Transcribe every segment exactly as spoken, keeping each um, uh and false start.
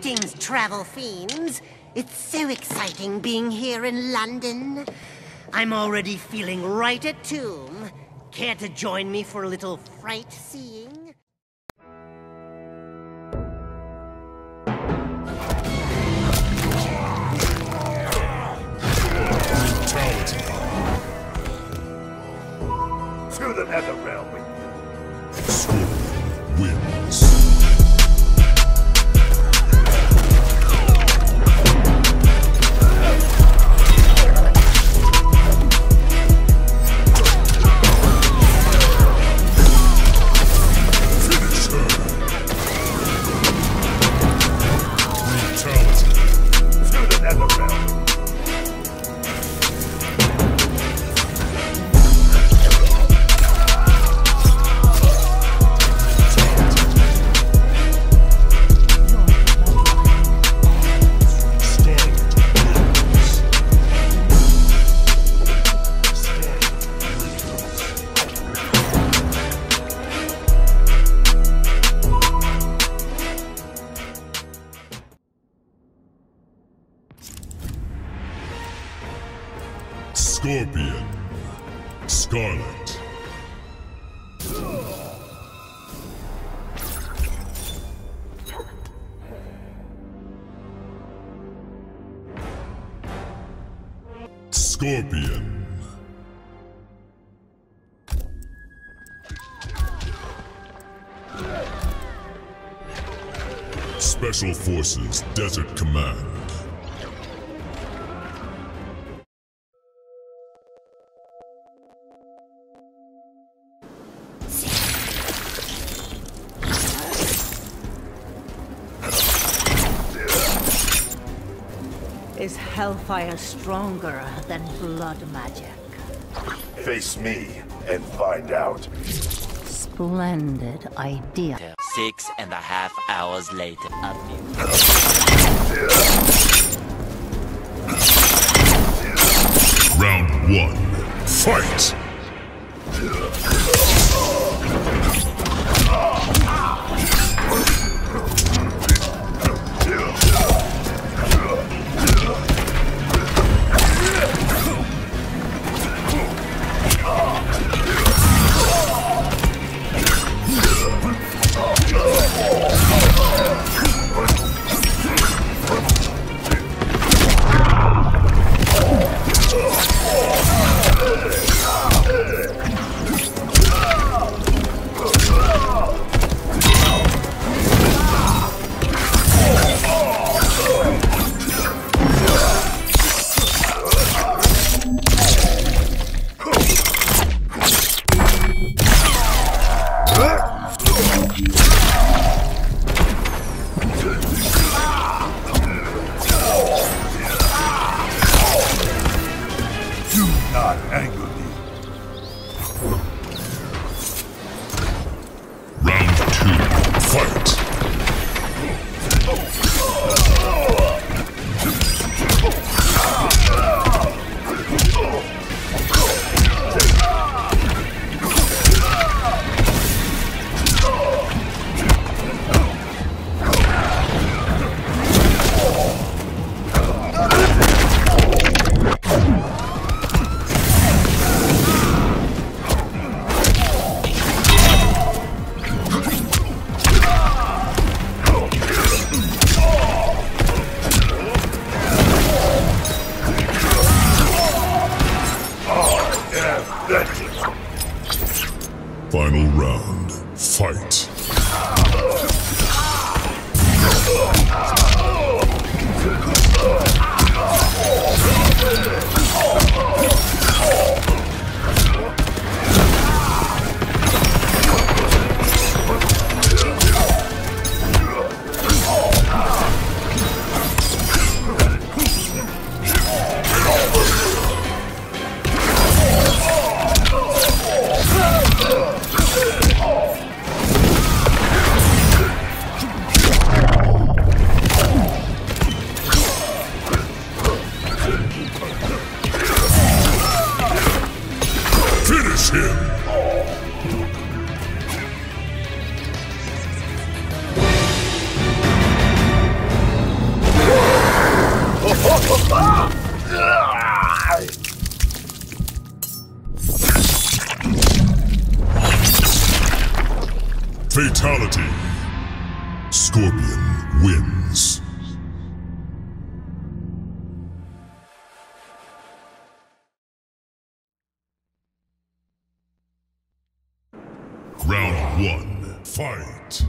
Greetings, travel fiends. It's so exciting being here in London. I'm already feeling right at home. Care to join me for a little fright-seeing? To the nether realm with you. Scorpion wins. Scorpion, Scarlet. Scorpion. Special Forces Desert Command. Is hellfire stronger than blood magic? Face me and find out. Splendid idea. Six and a half hours later. Round one. Fight! Fatality. Scorpion wins. Round one, fight.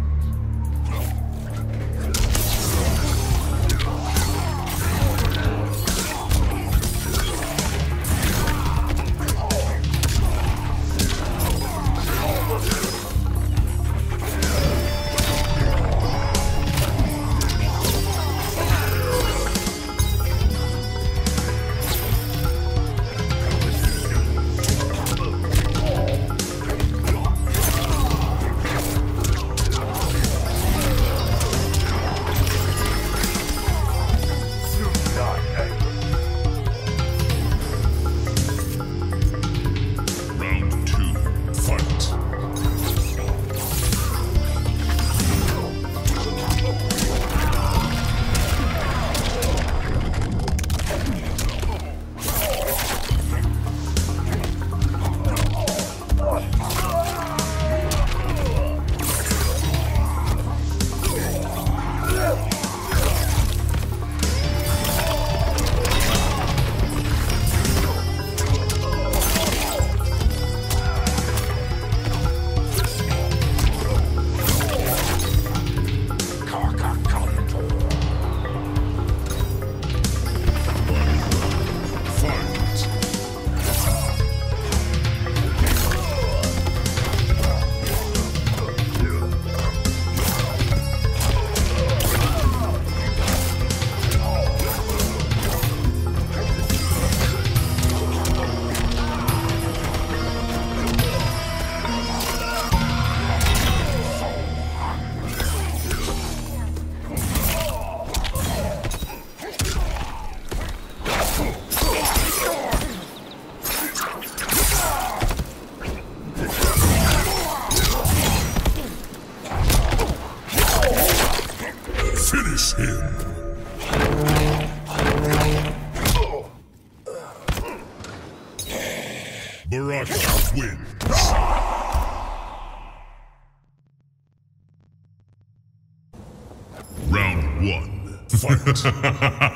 Barakas wins. Round one, fight.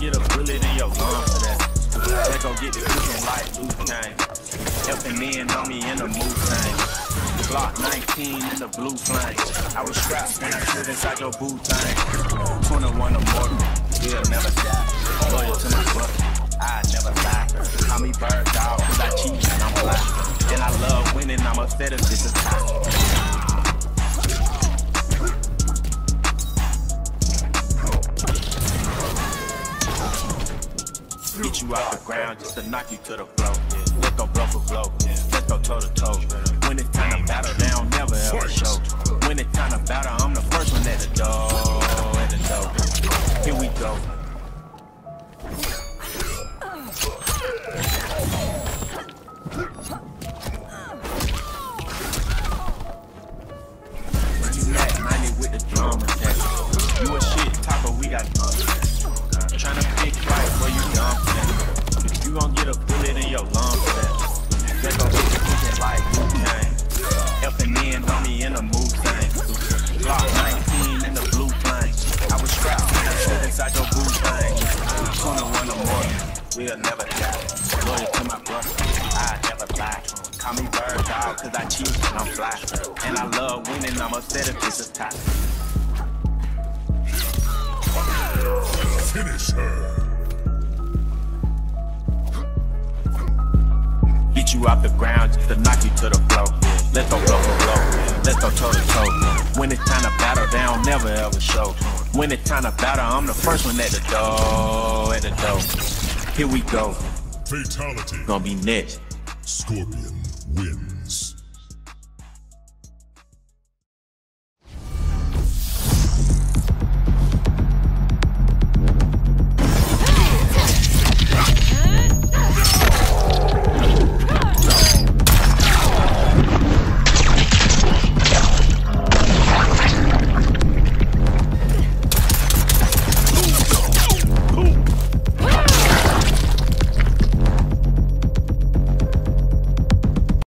Get a bullet in your gun for that. They gon' get the cushion like loose time. Helping men on me in the move time. Block nineteen in the blue flame. I was strapped when I stood inside your boot time. twenty-one or more, we'll never die. Loyal to my brother, I never lie. Call me bird dog, cause I cheat and I'm alive. And I love winning, I'm upset if this is hot. Get you out the ground just to knock you to the floor. Yeah. Let's go blow for blow. Yeah. Let's go toe to toe. When it's time to battle, they don't never ever show. When it's time to battle, I'm the first one at the door. At the door. Here we go. You got money with the drum attack. You a shit talker, we got guns. Trying to pick right where you dumb. You gon' get a bullet in your lungs for that. They gon' get the cushion like blue time. Helping men on me in the move time. Block nineteen in the blue flame. I was strapped when I stood inside your boot time. twenty-one or more, we'll never die. Loyal to my brother, I never lie. Call me bird dog, cause I cheat and I'm fly. And I love winning, I'm upset if this is tight. Finish her. Get you off the ground just to knock you to the floor. Let's go blow for blow. Let's go toe to toe. When it's time to battle, they don't never ever show. When it's time to battle, I'm the first one at the door. At the door. Here we go. Fatality. Gonna be next. Scorpion wins.